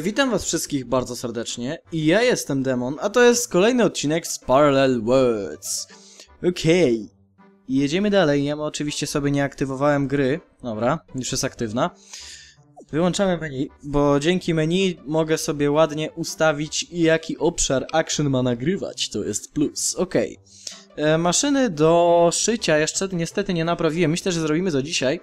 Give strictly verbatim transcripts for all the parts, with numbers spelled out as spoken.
Witam was wszystkich bardzo serdecznie i ja jestem Demon, a to jest kolejny odcinek z Parallel Worlds. Okej, okay. Jedziemy dalej, ja oczywiście sobie nie aktywowałem gry, dobra, już jest aktywna. Wyłączamy menu, bo dzięki menu mogę sobie ładnie ustawić, jaki obszar action ma nagrywać, to jest plus, okej. Okay. Maszyny do szycia jeszcze niestety nie naprawiłem, myślę, że zrobimy to dzisiaj.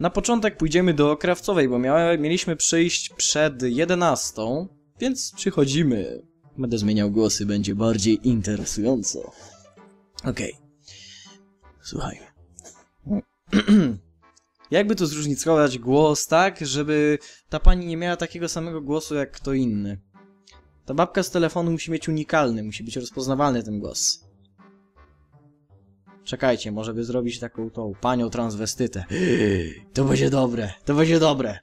Na początek pójdziemy do krawcowej, bo miały, mieliśmy przyjść przed jedenastą, więc przychodzimy. Będę zmieniał głosy, będzie bardziej interesująco. Okej. Okay. Słuchaj. Jakby tu zróżnicować głos tak, żeby ta pani nie miała takiego samego głosu jak kto inny. Ta babka z telefonu musi mieć unikalny, musi być rozpoznawalny ten głos. Czekajcie, może by zrobić taką tą panią transwestytę. To będzie dobre, to będzie dobre.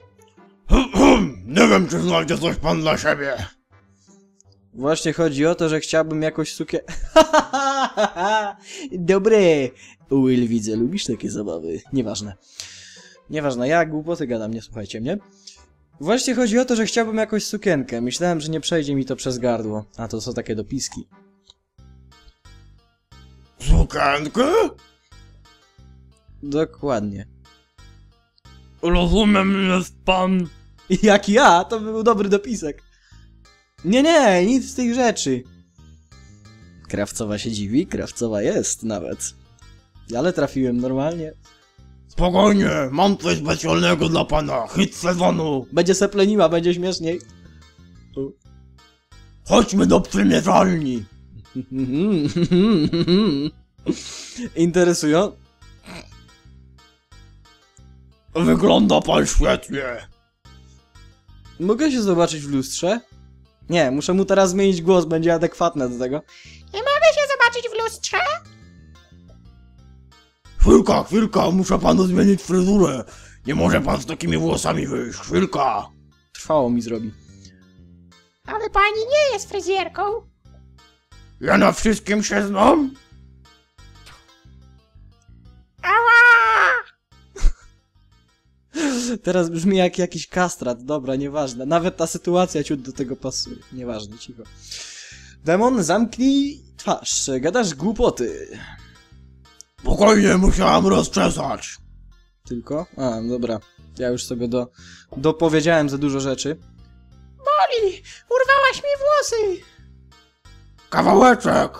Nie wiem, czy znajdzie coś pan dla siebie. Właśnie chodzi o to, że chciałbym jakąś sukię... Dobry! Will, widzę, lubisz takie zabawy. Nieważne. Nieważne, ja głupoty gadam, nie słuchajcie mnie. Właśnie chodzi o to, że chciałbym jakąś sukienkę. Myślałem, że nie przejdzie mi to przez gardło. A to są takie dopiski. Sukienkę? Dokładnie. Rozumiem, że jest pan... Jak ja? To był dobry dopisek. Nie, nie, nic z tych rzeczy. Krawcowa się dziwi, krawcowa jest nawet. Ale trafiłem normalnie. Spokojnie, mam coś specjalnego dla pana, hit sezonu. Będzie se pleniła, będzie śmieszniej. U. Chodźmy do przymierzalni. Interesują? Wygląda pan świetnie. Mogę się zobaczyć w lustrze? Nie, muszę mu teraz zmienić głos, będzie adekwatne do tego. Nie mogę się zobaczyć w lustrze? Chwilka, chwilka, muszę panu zmienić fryzurę. Nie może pan z takimi włosami wyjść, chwilka. Trwało mi zrobi. Ale pani nie jest fryzjerką. Ja na wszystkim się znam. Teraz brzmi jak jakiś kastrat, dobra, nieważne. Nawet ta sytuacja ciut do tego pasuje. Nieważne, cicho. Demon, zamknij twarz, gadasz głupoty. Spokojnie, musiałam rozczesać. Tylko? A, dobra. Ja już sobie do... dopowiedziałem za dużo rzeczy. Boli! Urwałaś mi włosy! Kawałeczek!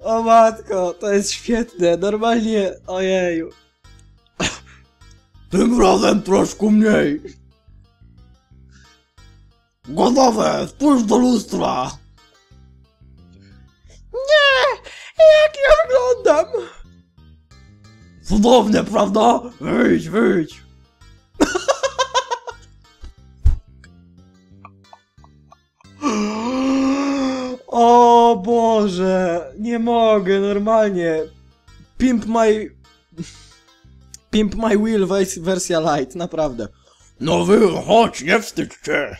O matko, to jest świetne, normalnie, ojeju. Tym razem troszkę mniej. Gotowe, spójrz do lustra. Nie, jak ja wyglądam. Cudownie, prawda? Wyjdź, wyjdź. O Boże, nie mogę, normalnie. Pimp my... Pimp my will wersja light, naprawdę. No wy, chodź, nie wstydź się.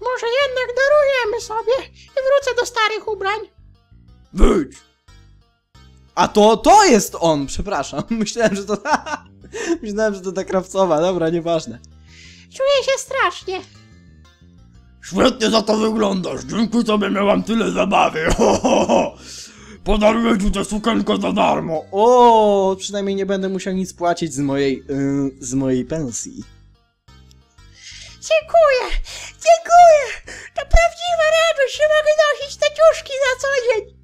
Może jednak darujemy sobie i wrócę do starych ubrań. Wyjdź. A to, to jest on, przepraszam. Myślałem, że to ta... Myślałem, że to ta krawcowa, dobra, nieważne. Czuję się strasznie. Świetnie za to wyglądasz, dzięki tobie miałam tyle zabawy, ho, ho, ho. Podaruję ci tę sukienkę za darmo. O, przynajmniej nie będę musiał nic płacić z mojej, yy, z mojej pensji. Dziękuję, dziękuję, to prawdziwa radość, że mogę nosić te ciuszki na co dzień.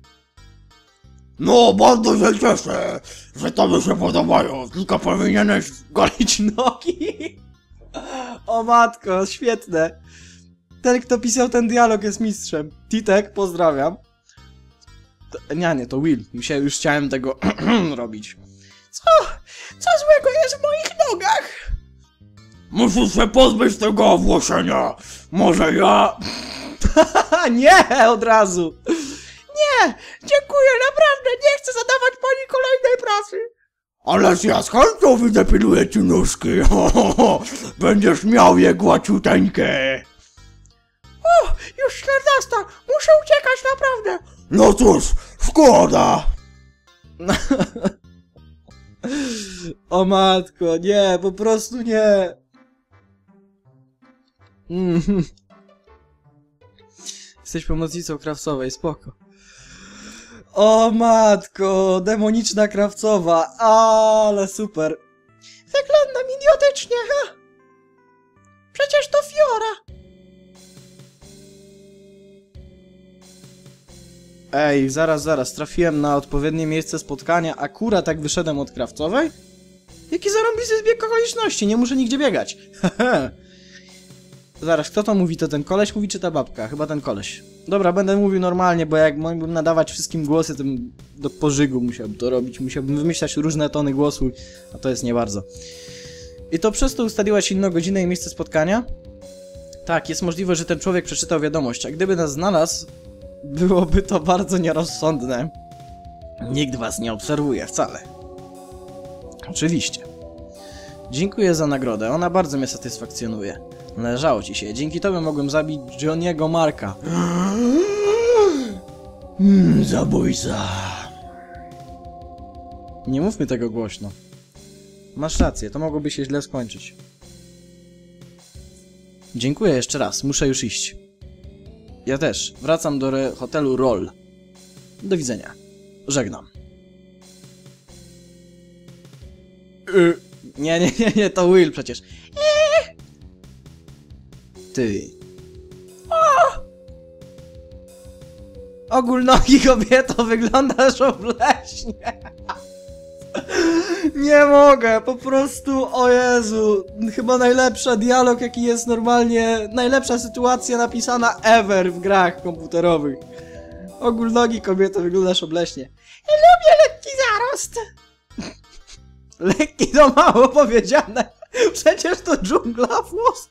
No, bardzo się cieszę, że tobie się podobają, tylko powinieneś golić nogi. O matko, świetne. Ten, kto pisał ten dialog, jest mistrzem. Titek, pozdrawiam. To, nie, nie, to Will. Się, już chciałem tego robić. Co? Co złego jest w moich nogach? Musisz się pozbyć tego owłosienia. Może ja... Nie, od razu. Nie, dziękuję, naprawdę. Nie chcę zadawać pani kolejnej pracy. Ależ ja z chęcią wydepiluję ci nóżki. Będziesz miał je głaciuteńkie. O, już czternasta! Muszę uciekać, naprawdę! No cóż, szkoda! O matko, nie, po prostu nie. Mm. Jesteś pomocnicą krawcowej, spoko. O matko, demoniczna krawcowa, ale super. Wyglądam idiotycznie, ha? Przecież to Fiora. Ej, zaraz, zaraz, trafiłem na odpowiednie miejsce spotkania, akurat tak wyszedłem od krawcowej? Jaki zarąbisty zbieg okoliczności, nie muszę nigdzie biegać. Zaraz, kto to mówi? To ten koleś mówi, czy ta babka? Chyba ten koleś. Dobra, będę mówił normalnie, bo jak mógłbym nadawać wszystkim głosy, to bym do pożygu musiałbym to robić. Musiałbym wymyślać różne tony głosu, a to jest nie bardzo. I to przez to ustaliłaś inną godzinę i miejsce spotkania? Tak, jest możliwe, że ten człowiek przeczytał wiadomość, a gdyby nas znalazł, byłoby to bardzo nierozsądne. Nikt was nie obserwuje wcale. Oczywiście. Dziękuję za nagrodę, ona bardzo mnie satysfakcjonuje. Należało ci się. Dzięki tobie mogłem zabić Johnny'ego Marka. Mm, zabójca. Nie mówmy tego głośno. Masz rację, to mogłoby się źle skończyć. Dziękuję jeszcze raz, muszę już iść. Ja też. Wracam do hotelu Roll. Do widzenia. Żegnam. Yy. Nie, nie, nie, nie, to Will przecież. Yy. Ty. O! Ogólnogi kobieto, wyglądasz obleśnie. Nie mogę, po prostu, o Jezu, chyba najlepszy dialog, jaki jest normalnie, najlepsza sytuacja napisana ever w grach komputerowych. Ogólnogi kobieto, wyglądasz obleśnie. Lubię lekki zarost. Lekki to mało powiedziane, przecież to dżungla włos.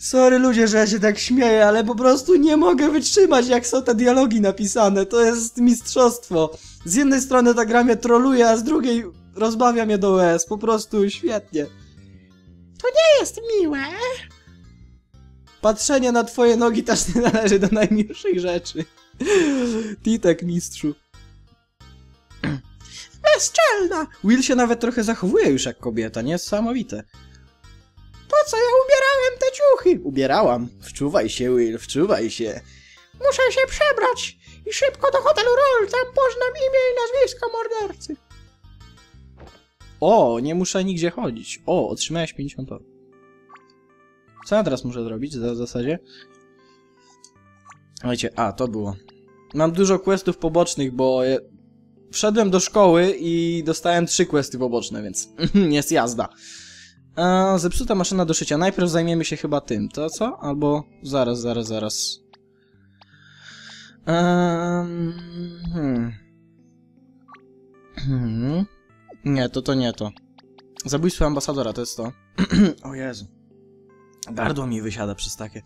Sorry ludzie, że ja się tak śmieję, ale po prostu nie mogę wytrzymać, jak są te dialogi napisane, to jest mistrzostwo. Z jednej strony ta gra mnie troluje, a z drugiej rozbawia mnie do łez. Po prostu świetnie. To nie jest miłe. Patrzenie na twoje nogi też nie należy do najmilszych rzeczy. Titek, mistrzu. Bezczelna! Will się nawet trochę zachowuje już jak kobieta, niesamowite. Po co ja ubierałem te ciuchy? Ubierałam. Wczuwaj się, Will, wczuwaj się. Muszę się przebrać i szybko do hotelu Roll, tam poznam imię i nazwisko mordercy. O, nie muszę nigdzie chodzić. O, otrzymałeś pięćdziesiąt. Co ja teraz muszę zrobić w zasadzie? Słuchajcie, a, to było. Mam dużo questów pobocznych, bo je... wszedłem do szkoły i dostałem trzy questy poboczne, więc jest jazda. A, zepsuta maszyna do szycia. Najpierw zajmiemy się chyba tym, to co? Albo zaraz, zaraz, zaraz. Um, hmm. Hmm. Nie, to to nie to. Zabójstwo ambasadora, to jest to. O Jezu. Gardło mi wysiada przez takie.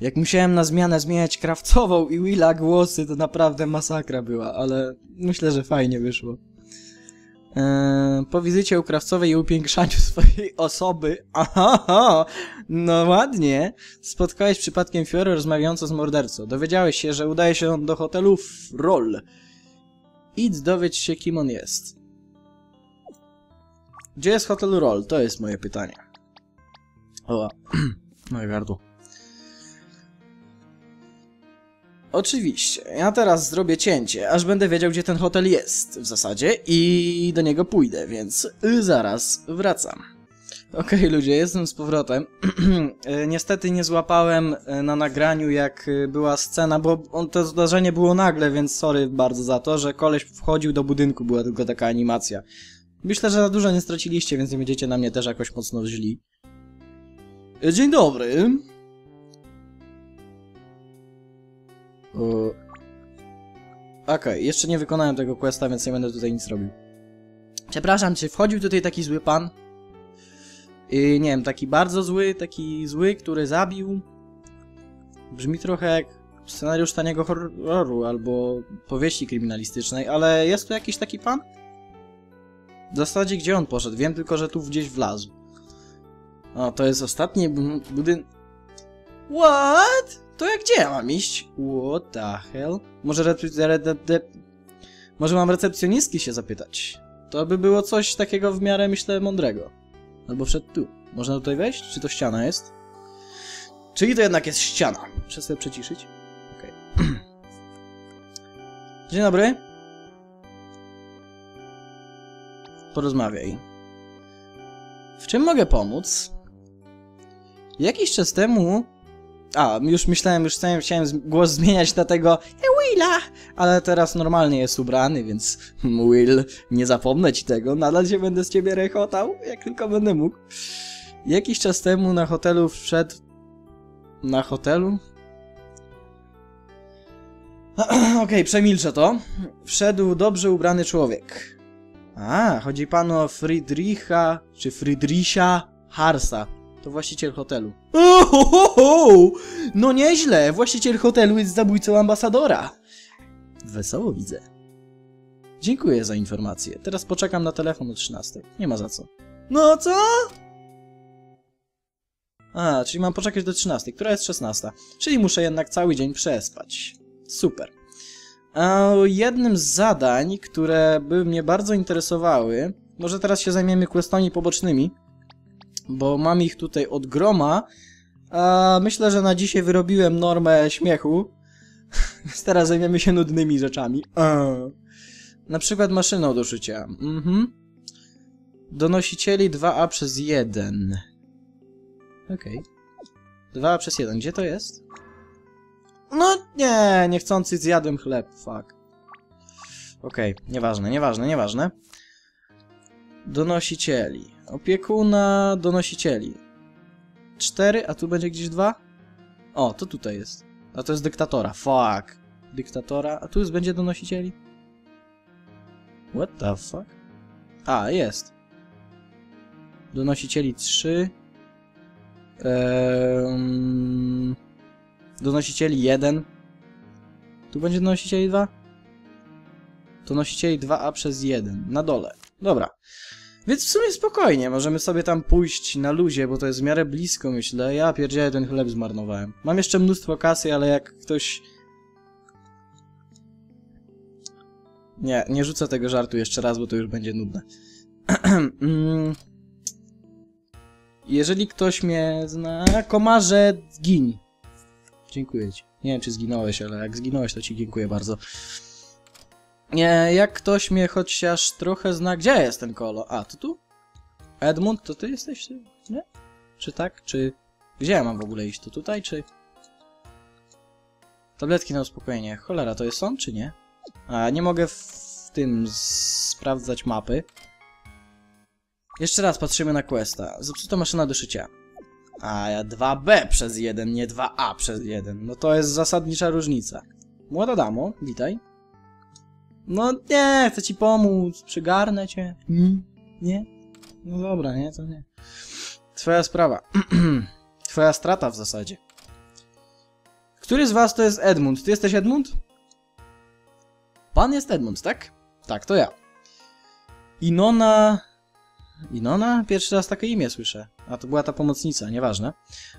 Jak musiałem na zmianę zmieniać krawcową i Willa głosy, to naprawdę masakra była, ale myślę, że fajnie wyszło. Eee, po wizycie u krawcowej i upiększaniu swojej osoby. Aha, no ładnie. Spotkałeś przypadkiem Fiorę rozmawiającą z mordercą. Dowiedziałeś się, że udaje się on do hotelu Roll. Idź dowiedz się, kim on jest. Gdzie jest hotel Roll? To jest moje pytanie. O, moje gardło. Oczywiście, ja teraz zrobię cięcie, aż będę wiedział, gdzie ten hotel jest w zasadzie i do niego pójdę, więc zaraz wracam. Okej, okay, ludzie, jestem z powrotem. Niestety nie złapałem na nagraniu, jak była scena, bo on, to zdarzenie było nagle, więc sorry bardzo za to, że koleś wchodził do budynku, była tylko taka animacja. Myślę, że za dużo nie straciliście, więc nie będziecie na mnie też jakoś mocno źli. Dzień dobry. Okej, okay, jeszcze nie wykonałem tego questa, więc nie będę tutaj nic robił. Przepraszam, czy wchodził tutaj taki zły pan? Yy, nie wiem, taki bardzo zły, taki zły, który zabił. Brzmi trochę jak scenariusz taniego horroru albo powieści kryminalistycznej, ale jest tu jakiś taki pan? W zasadzie gdzie on poszedł? Wiem tylko, że tu gdzieś wlazł. O, to jest ostatni budynek. What? to jak gdzie ja mam iść? What the hell? Może re... Może mam recepcjonistki się zapytać. To by było coś takiego w miarę, myślę, mądrego. Albo wszedł tu. Można tutaj wejść? Czy to ściana jest? Czyli to jednak jest ściana. Muszę sobie przeciszyć. Okej. Okay. Dzień dobry. Porozmawiaj. W czym mogę pomóc? Jakiś czas temu... A, już myślałem, już chciałem głos zmieniać na tego Willa, ale teraz normalnie jest ubrany, więc Will, nie zapomnę ci tego, nadal się będę z ciebie rechotał, jak tylko będę mógł. Jakiś czas temu na hotelu wszedł... Na hotelu? Okej, okay, przemilczę to. Wszedł dobrze ubrany człowiek. A, chodzi panu o Friedricha, czy Friedricha Harsa. To właściciel hotelu. Ohohoho! No nieźle! Właściciel hotelu jest zabójcą ambasadora. Wesoło widzę. Dziękuję za informację. Teraz poczekam na telefon o trzynastej. Nie ma za co. No co? A, czyli mam poczekać do trzynastej, która jest szesnasta. Czyli muszę jednak cały dzień przespać. Super. A jednym z zadań, które by mnie bardzo interesowały... Może teraz się zajmiemy questami pobocznymi. Bo mam ich tutaj od groma. A myślę, że na dzisiaj wyrobiłem normę śmiechu. Teraz zajmiemy się nudnymi rzeczami. Eee. Na przykład maszyną do szycia. Mhm. Donosicieli dwa A przez jeden. Okej. Okay. dwa A przez jeden. Gdzie to jest? No nie, niechcący zjadłem chleb. Fuck. Okej, okay. Nieważne, nieważne, nieważne. Donosicieli. Opiekuna donosicieli. cztery, a tu będzie gdzieś dwa? O, to tutaj jest. A to jest dyktatora. Fuck. Dyktatora. A tu jest będzie donosicieli? What the fuck? A, jest. Donosicieli trzy. Ehm... Donosicieli jeden. Tu będzie donosicieli dwa? Donosicieli dwa A przez jeden. Na dole. Dobra. Więc w sumie spokojnie, możemy sobie tam pójść na luzie, bo to jest w miarę blisko, myślę. Ja pierdzielę, ten chleb zmarnowałem. Mam jeszcze mnóstwo kasy, ale jak ktoś... Nie, nie rzucę tego żartu jeszcze raz, bo to już będzie nudne. Jeżeli ktoś mnie zna... Komarze, zgiń! Dziękuję ci. Nie wiem, czy zginąłeś, ale jak zginąłeś, to ci dziękuję bardzo. Nie, jak ktoś mnie chociaż trochę zna... Gdzie jest ten kolo? A, to tu? Edmund, to ty jesteś? Nie? Czy tak? Czy... Gdzie ja mam w ogóle iść? To tutaj, czy... Tabletki na uspokojenie. Cholera, to jest on, czy nie? A, nie mogę w tym sprawdzać mapy. Jeszcze raz patrzymy na questa. Zepsuta maszyna do szycia. A, ja dwa B przez jeden, nie dwa A przez jeden. No to jest zasadnicza różnica. Młoda damo, witaj. No nie, chcę ci pomóc, przygarnę cię. Mm. Nie? No dobra, nie, to nie. Twoja sprawa. Twoja strata w zasadzie. Który z was to jest Edmund? Ty jesteś Edmund? Pan jest Edmund, tak? Tak, to ja. Inona... Inona? Pierwszy raz takie imię słyszę. A to była ta pomocnica, nieważne.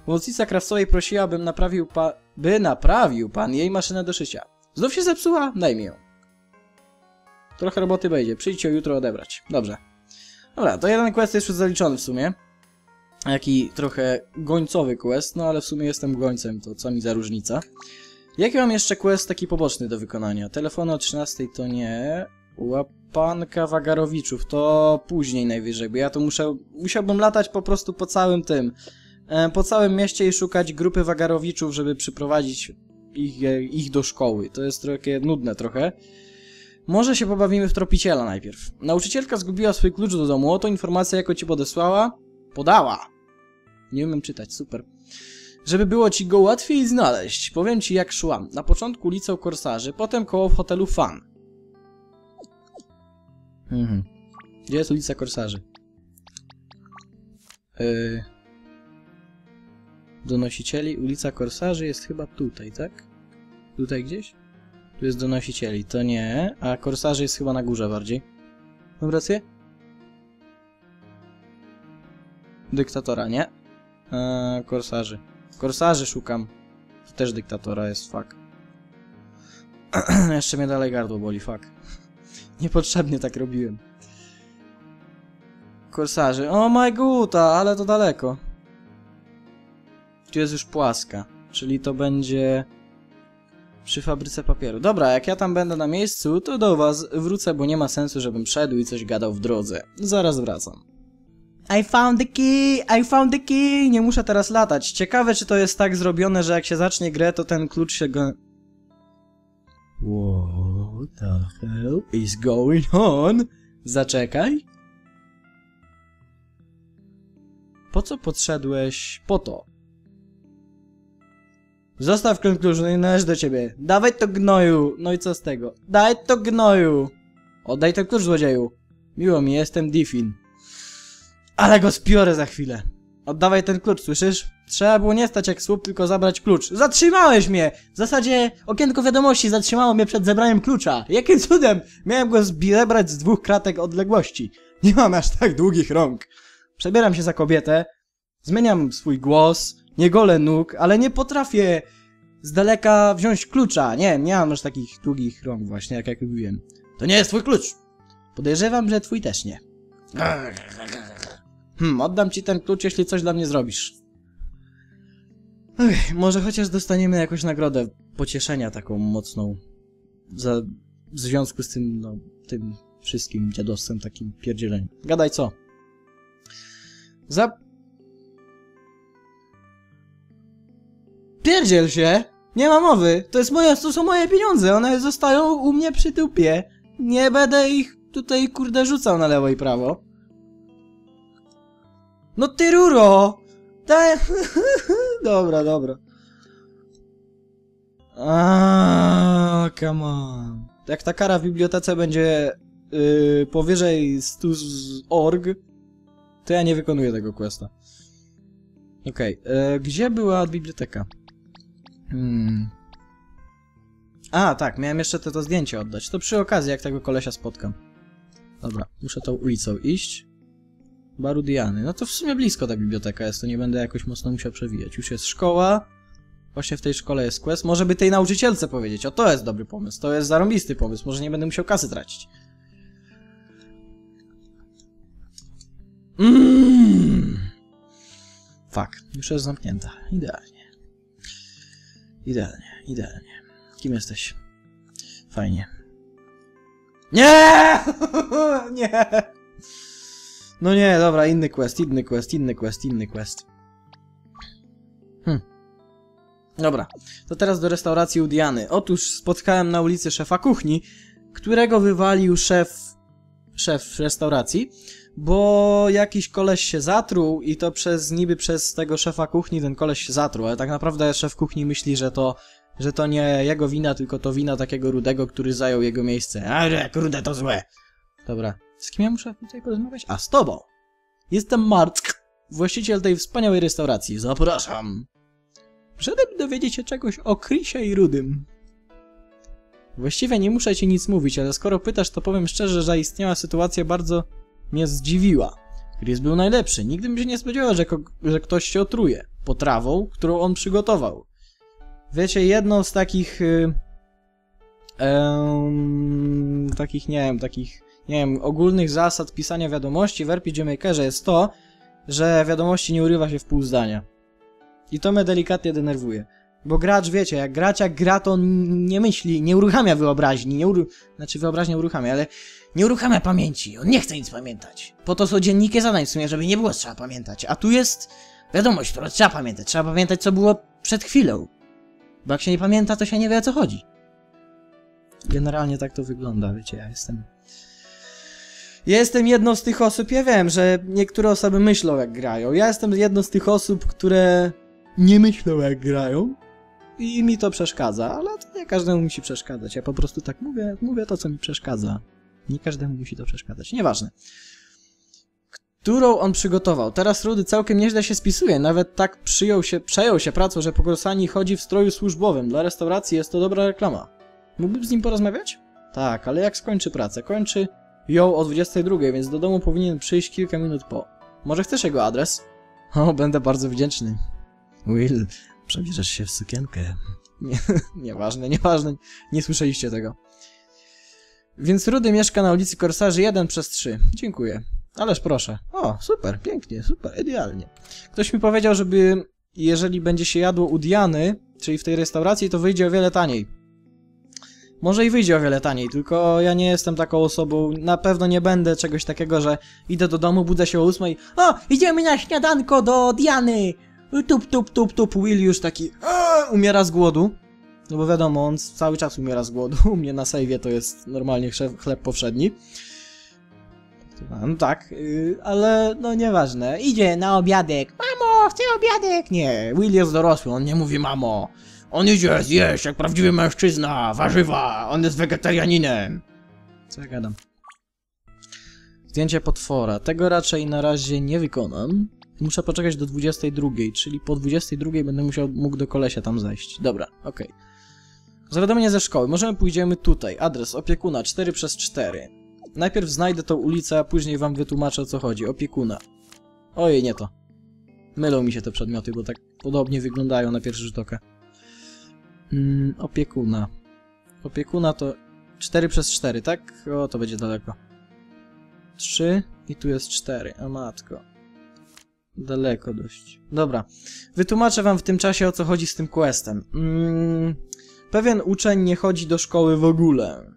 Pomocnica krawcowej prosiła, bym naprawił pa... by naprawił pan jej maszynę do szycia. Znów się zepsuła? Najmij ją. Trochę roboty wejdzie. Przyjdź ją jutro odebrać. Dobrze. Dobra, to jeden quest jest już zaliczony w sumie. Jaki trochę gońcowy quest, no ale w sumie jestem gońcem, to co mi za różnica. Jaki mam jeszcze quest taki poboczny do wykonania? Telefon o trzynastej to nie. Łapanka wagarowiczów to później najwyżej, bo ja to muszę... Musiałbym latać po prostu po całym tym... Po całym mieście i szukać grupy wagarowiczów, żeby przyprowadzić ich, ich do szkoły. To jest trochę nudne trochę. Może się pobawimy w tropiciela najpierw. Nauczycielka zgubiła swój klucz do domu. Oto informacja, jaką ci podesłała... Podała! Nie umiem czytać, super. Żeby było ci go łatwiej znaleźć, powiem ci jak szłam. Na początku ulicą Korsarzy, potem koło w hotelu Fan. Mhm. Gdzie jest ulica Korsarzy? Yy... Donosicieli, ulica Korsarzy jest chyba tutaj, tak? Tutaj gdzieś? Tu jest donosicieli, to nie, a korsarzy jest chyba na górze bardziej. Mam rację? Dyktatora, nie? Eee, korsarzy. Korsarzy szukam. To też dyktatora jest, fuck. Jeszcze mnie dalej gardło boli, fuck. Niepotrzebnie tak robiłem. Korsarzy. Oh my god, ale to daleko. Tu jest już płaska, czyli to będzie przy fabryce papieru. Dobra, jak ja tam będę na miejscu, to do was wrócę, bo nie ma sensu, żebym szedł i coś gadał w drodze. Zaraz wracam. I found the key, I found the key. Nie muszę teraz latać. Ciekawe, czy to jest tak zrobione, że jak się zacznie grę, to ten klucz się go... What the hell is going on? Zaczekaj. Po co podszedłeś? Po to. Zostaw krąg klucz, no i należy do ciebie. Dawaj to, gnoju! No i co z tego? Daj to, gnoju! Oddaj ten klucz, złodzieju! Miło mi, jestem Diffin. Ale go spiorę za chwilę. Oddawaj ten klucz, słyszysz? Trzeba było nie stać jak słup, tylko zabrać klucz. Zatrzymałeś mnie! W zasadzie okienko wiadomości zatrzymało mnie przed zebraniem klucza. Jakim cudem miałem go zebrać z dwóch kratek odległości. Nie mam aż tak długich rąk. Przebieram się za kobietę, zmieniam swój głos, nie golę nóg, ale nie potrafię z daleka wziąć klucza. Nie, nie mam aż takich długich rąk właśnie, jak jak mówiłem. To nie jest twój klucz. Podejrzewam, że twój też nie. Hmm, oddam ci ten klucz, jeśli coś dla mnie zrobisz. Ej, może chociaż dostaniemy jakąś nagrodę pocieszenia taką mocną. Za, w związku z tym, no, tym wszystkim dziadostwem, takim pierdzieleniem. Gadaj co? Za... Pierdziel się! Nie ma mowy! To jest moje, to są moje pieniądze, one zostają u mnie przy tupie. Nie będę ich tutaj, kurde, rzucał na lewo i prawo. No ty ruro! Daj... dobra, dobra. Aaaa, come on. Jak ta kara w bibliotece będzie yy, powyżej stu z org, to ja nie wykonuję tego questa. Okej, okay. yy, gdzie była biblioteka? Hmm. A, tak, miałem jeszcze to, to zdjęcie oddać. To przy okazji, jak tego kolesia spotkam. Dobra, muszę tą ulicą iść. Baru Diany. No to w sumie blisko ta biblioteka jest, to nie będę jakoś mocno musiał przewijać. Już jest szkoła. Właśnie w tej szkole jest quest. Może by tej nauczycielce powiedzieć. O, to jest dobry pomysł. To jest zarąbisty pomysł. Może nie będę musiał kasy tracić. Mm. Fuck. Już jest zamknięta. Idealnie. Idealnie. Idealnie. Kim jesteś? Fajnie. Nie! Nie! No nie, dobra, inny quest, inny quest, inny quest, inny quest. Hm. Dobra, to teraz do restauracji u Diany. Otóż spotkałem na ulicy szefa kuchni, którego wywalił szef... szef restauracji, bo jakiś koleś się zatruł i to przez niby przez tego szefa kuchni ten koleś się zatruł, ale tak naprawdę szef kuchni myśli, że to... że to nie jego wina, tylko to wina takiego Rudego, który zajął jego miejsce. A, jak Rude to złe! Dobra. Z kim ja muszę tutaj porozmawiać? A, z tobą! Jestem Mark, właściciel tej wspaniałej restauracji. Zapraszam! Przedem dowiedzieć się czegoś o Krisie i Rudym. Właściwie nie muszę ci nic mówić, ale skoro pytasz, to powiem szczerze, że zaistniała sytuacja bardzo mnie zdziwiła. Kris był najlepszy. Nigdy bym się nie spodziewał, że, że ktoś się otruje potrawą, którą on przygotował. Wiecie, jedną z takich... Yy, yy, takich, nie wiem, takich... nie wiem, ogólnych zasad pisania wiadomości w R P G Makerze jest to, że wiadomości nie urywa się w pół zdania. I to mnie delikatnie denerwuje. Bo gracz, wiecie, jak gracz jak gra, to nie myśli, nie uruchamia wyobraźni, nie uru... znaczy wyobraźnia uruchamia, ale nie uruchamia pamięci, on nie chce nic pamiętać. Po to są dzienniki zadań w sumie, żeby nie było trzeba pamiętać, a tu jest wiadomość, którą trzeba pamiętać, trzeba pamiętać co było przed chwilą. Bo jak się nie pamięta, to się nie wie o co chodzi. Generalnie tak to wygląda, wiecie, ja jestem... Jestem jedną z tych osób, ja wiem, że niektóre osoby myślą jak grają. Ja jestem jedną z tych osób, które nie myślą jak grają i mi to przeszkadza, ale to nie każdemu musi przeszkadzać. Ja po prostu tak mówię, mówię to, co mi przeszkadza. Nie każdemu musi to przeszkadzać, nieważne. Którą on przygotował. Teraz Rudy całkiem nieźle się spisuje, nawet tak przyjął się, przejął się pracą, że po Korsani chodzi w stroju służbowym. Dla restauracji jest to dobra reklama. Mógłbym z nim porozmawiać? Tak, ale jak skończy pracę? Kończy... ją o dwudziestej drugiej, więc do domu powinien przyjść kilka minut po. Może chcesz jego adres? O, będę bardzo wdzięczny. Will, Przebierzesz się w sukienkę. Nie, nieważne, nieważne. Nie słyszeliście tego. Więc Rudy mieszka na ulicy Korsarzy jeden przez trzy. Dziękuję. Ależ proszę. O, super, pięknie, super, idealnie. Ktoś mi powiedział, żeby jeżeli będzie się jadło u Diany, czyli w tej restauracji, to wyjdzie o wiele taniej. Może i wyjdzie o wiele taniej, tylko ja nie jestem taką osobą, na pewno nie będę czegoś takiego, że idę do domu, budzę się o ósmej. O, idziemy na śniadanko do Diany! Tup, tup, tup, tup, Will już taki aaa, umiera z głodu. No bo wiadomo, on cały czas umiera z głodu. U mnie na sejwie to jest normalnie chleb powszedni. No tak, yy, ale no nieważne. Idzie na obiadek. Mamo, chcę obiadek! Nie, Will jest dorosły, on nie mówi mamo. On idzie zjeść jak prawdziwy mężczyzna, warzywa, on jest wegetarianinem. Co ja gadam? Zdjęcie potwora. Tego raczej na razie nie wykonam. Muszę poczekać do dwudziestej drugiej, czyli po dwudziestej drugiej będę musiał mógł do kolesia tam zejść. Dobra, okej. Okay. Zawiadomienie ze szkoły. Możemy pójdziemy tutaj. Adres opiekuna cztery przez cztery. Najpierw znajdę tą ulicę, a później wam wytłumaczę o co chodzi. Opiekuna. Ojej, nie to. Mylą mi się te przedmioty, bo tak podobnie wyglądają na pierwszy rzut oka. Mm, opiekuna. Opiekuna to cztery przez cztery, tak? O, to będzie daleko. trzy i tu jest cztery. A matko. Daleko dość. Dobra. Wytłumaczę wam w tym czasie o co chodzi z tym questem. Mm, pewien uczeń nie chodzi do szkoły w ogóle.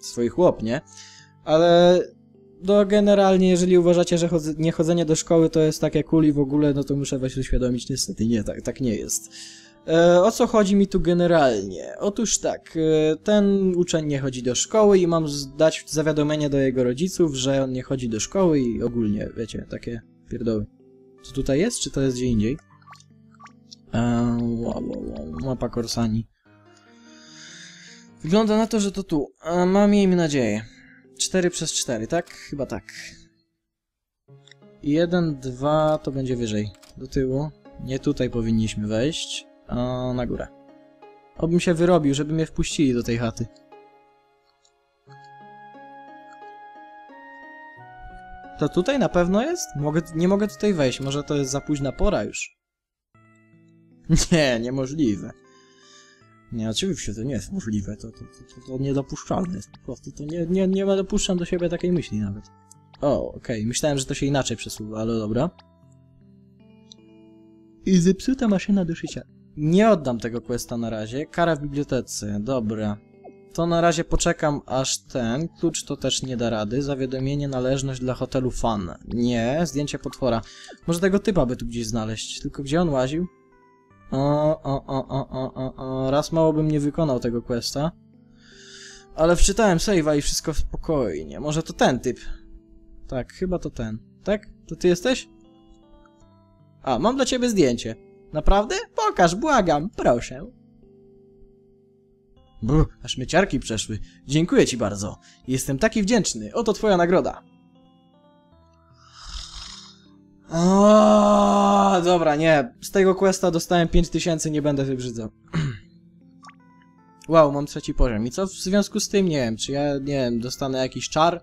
Swój chłop, nie? Ale no generalnie, jeżeli uważacie, że chodze, nie chodzenie do szkoły to jest takie cool i w ogóle, no to muszę was uświadomić, niestety nie, tak, tak nie jest. E, o co chodzi mi tu generalnie? Otóż tak, e, ten uczeń nie chodzi do szkoły i mam dać zawiadomienie do jego rodziców, że on nie chodzi do szkoły i ogólnie, wiecie, takie pierdoły. Co tutaj jest, czy to jest gdzie indziej? E, wow, wow, wow, mapa Korsani. Wygląda na to, że to tu. E, mam miejmy nadzieję. cztery przez cztery, tak? Chyba tak. jeden, dwa, to będzie wyżej. Do tyłu. Nie tutaj powinniśmy wejść. A na górę. Obym się wyrobił, żeby mnie wpuścili do tej chaty. To tutaj na pewno jest? Mogę, nie mogę tutaj wejść, może to jest za późna pora już. Nie, niemożliwe. Nie, oczywiście to nie jest możliwe, to, to, to, to niedopuszczalne jest po prostu, to nie, nie, nie dopuszczam do siebie takiej myśli nawet. O, okej, okay. Myślałem, że to się inaczej przesuwa, ale dobra. I zepsuta maszyna do szycia. Nie oddam tego questa na razie. Kara w bibliotece, dobra. To na razie poczekam aż ten. Klucz to też nie da rady. Zawiadomienie należność dla hotelu Fan. Nie, zdjęcie potwora. Może tego typa by tu gdzieś znaleźć. Tylko gdzie on łaził? O, o, o, o, o, o, o. Raz mało bym nie wykonał tego questa. Ale wczytałem save'a i wszystko spokojnie. Może to ten typ. Tak, chyba to ten. Tak? To ty jesteś? A, mam dla ciebie zdjęcie. Naprawdę? Pokaż, błagam, proszę. Brr, aż myciarki przeszły. Dziękuję ci bardzo. Jestem taki wdzięczny. Oto twoja nagroda. O, dobra, nie. Z tego questa dostałem pięć tysięcy, nie będę wybrzydzał. Wow, mam trzeci poziom. I co w związku z tym? Nie wiem, czy ja, nie wiem, dostanę jakiś czar?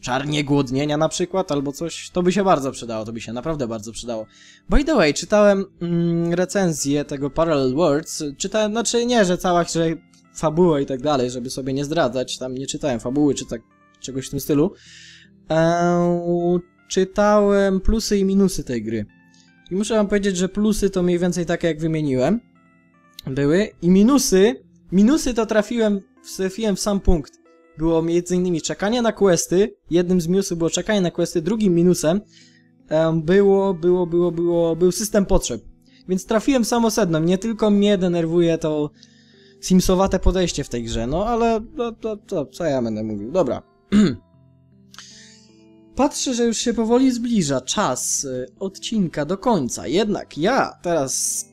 Czar niegłodnienia na przykład, albo coś, to by się bardzo przydało, to by się naprawdę bardzo przydało. By the way, czytałem mm, recenzję tego Parallel Worlds, czytałem, znaczy nie, że cała że fabuła i tak dalej, żeby sobie nie zdradzać, tam nie czytałem fabuły czy tak czegoś w tym stylu. Eee, czytałem plusy i minusy tej gry. I muszę wam powiedzieć, że plusy to mniej więcej takie jak wymieniłem, były, i minusy, minusy to trafiłem, trafiłem w sam punkt. Było między innymi czekanie na questy, jednym z minusów było czekanie na questy, drugim minusem um, było, było, było, było, był system potrzeb. Więc trafiłem samo sedno, nie tylko mnie denerwuje to simsowate podejście w tej grze, no ale to, to, to co ja będę mówił, dobra. Patrzę, że już się powoli zbliża czas odcinka do końca, jednak ja teraz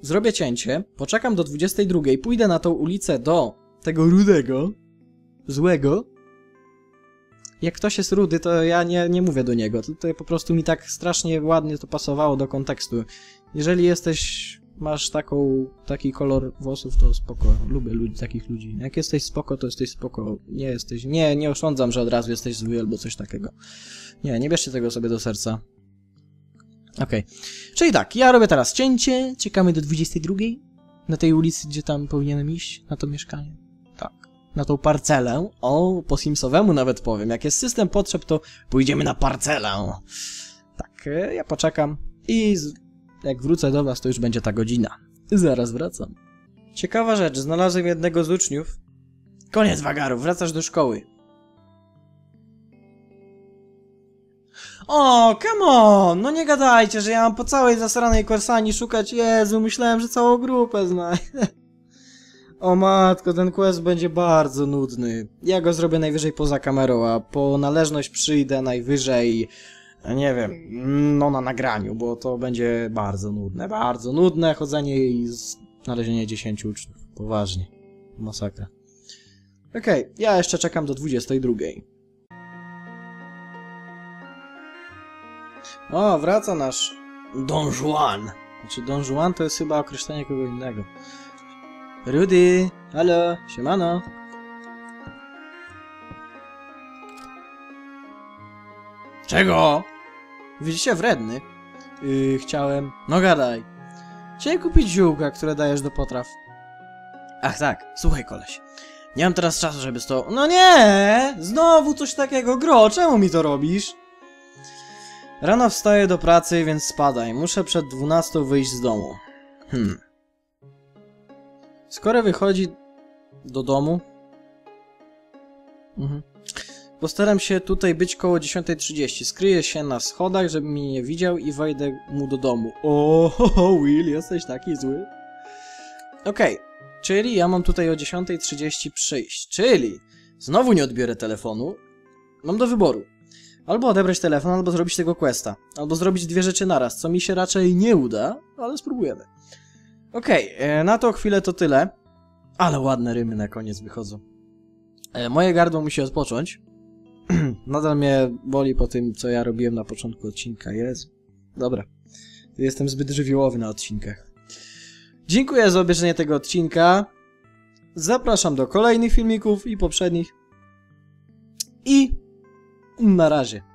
zrobię cięcie, poczekam do dwudziestej drugiej, pójdę na tą ulicę do tego Rudego, złego. Jak ktoś jest rudy, to ja nie, nie mówię do niego. Tutaj po prostu mi tak strasznie ładnie to pasowało do kontekstu. Jeżeli jesteś, masz taką, taki kolor włosów, to spoko. Lubię ludzi, takich ludzi. Jak jesteś spoko, to jesteś spoko. Nie jesteś, nie, nie osądzam, że od razu jesteś zły albo coś takiego. Nie, nie bierzcie tego sobie do serca. Okej. Okay. Czyli tak, ja robię teraz cięcie, czekamy do dwudziestej drugiej na tej ulicy, gdzie tam powinienem iść, na to mieszkanie. Tak, na tą parcelę. O, po simsowemu nawet powiem. Jak jest system potrzeb, to pójdziemy na parcelę. Tak, ja poczekam i z... jak wrócę do was, to już będzie ta godzina. Zaraz wracam. Ciekawa rzecz, znalazłem jednego z uczniów. Koniec wagarów, wracasz do szkoły. O, come on! No nie gadajcie, że ja mam po całej zasranej Korsanii szukać... Jezu, myślałem, że całą grupę znajdę. O matko, ten quest będzie bardzo nudny. Ja go zrobię najwyżej poza kamerą, a po należność przyjdę najwyżej... Nie wiem, no na nagraniu, bo to będzie bardzo nudne, bardzo nudne chodzenie i znalezienie dziesięciu uczniów. Poważnie. Masakra. Okej, okay, ja jeszcze czekam do dwudziestej drugiej. O, wraca nasz Don Juan. Znaczy, Don Juan to jest chyba określenie kogo innego. Rudy, halo, siemano. Czego? Widzicie, wredny. Yy, chciałem... No gadaj. Chciałem kupić ziółka, które dajesz do potraw. Ach tak, słuchaj koleś. Nie mam teraz czasu, żeby z to... No nie! Znowu coś takiego, gro, czemu mi to robisz? Rano wstaję do pracy, więc spadaj. Muszę przed dwunastą wyjść z domu. Hmm. Skoro wychodzi do domu... Mhm. Postaram się tutaj być koło dziesiątej trzydzieści. Skryję się na schodach, żeby mnie nie widział i wejdę mu do domu. O, Will, jesteś taki zły. Okej, okay. Czyli ja mam tutaj o dziesiątej trzydzieści przyjść. Czyli znowu nie odbiorę telefonu. Mam do wyboru. Albo odebrać telefon, albo zrobić tego questa. Albo zrobić dwie rzeczy naraz, co mi się raczej nie uda, ale spróbujemy. Okej, okay, na tą chwilę to tyle. Ale ładne rymy na koniec wychodzą. E, moje gardło musi odpocząć. Nadal mnie boli po tym, co ja robiłem na początku odcinka. Jest. Dobra. Jestem zbyt żywiołowy na odcinkach. Dziękuję za obejrzenie tego odcinka. Zapraszam do kolejnych filmików i poprzednich. I na razie.